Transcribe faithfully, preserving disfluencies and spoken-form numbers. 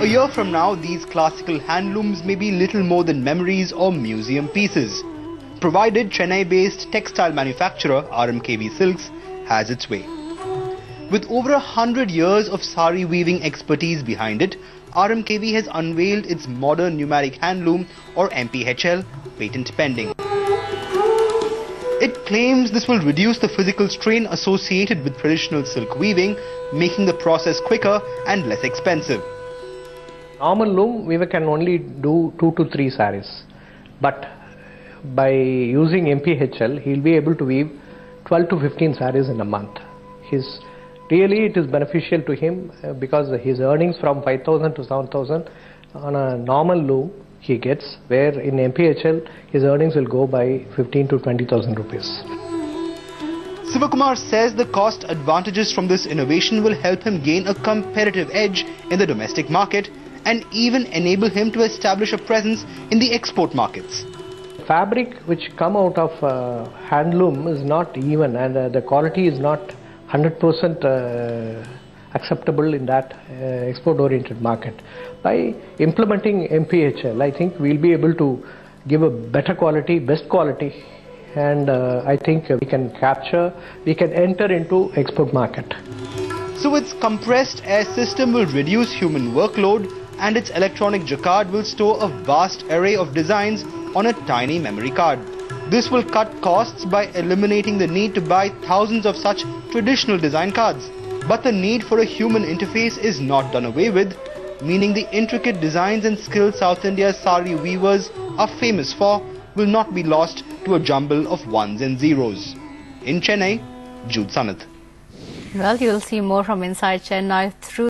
A year from now, these classical handlooms may be little more than memories or museum pieces, provided Chennai-based textile manufacturer R M K V Silks has its way. With over a hundred years of sari weaving expertise behind it, R M K V has unveiled its modern numeric handloom, or M P H L, patent pending. It claims this will reduce the physical strain associated with traditional silk weaving, making the process quicker and less expensive. Normal loom weaver can only do two to three saris, but by using M P H L, he'll be able to weave twelve to fifteen saris in a month. His Really, it is beneficial to him because his earnings from five thousand to seven thousand on a normal loom he gets, where in M P H L his earnings will go by fifteen to twenty thousand rupees. Sivakumar says the cost advantages from this innovation will help him gain a competitive edge in the domestic market and even enable him to establish a presence in the export markets. Fabric which come out of uh, hand loom is not even, and uh, the quality is not one hundred percent uh, acceptable in that uh, export-oriented market. By implementing M P H L, I think we'll be able to give a better quality, best quality, and uh, I think we can capture, we can enter into export market. So its compressed air system will reduce human workload, and its electronic jacquard will store a vast array of designs on a tiny memory card. This will cut costs by eliminating the need to buy thousands of such traditional design cards. But the need for a human interface is not done away with, meaning the intricate designs and skills South India's sari weavers are famous for will not be lost to a jumble of ones and zeros. In Chennai, Jude Sanath. Well, you'll see more from inside Chennai through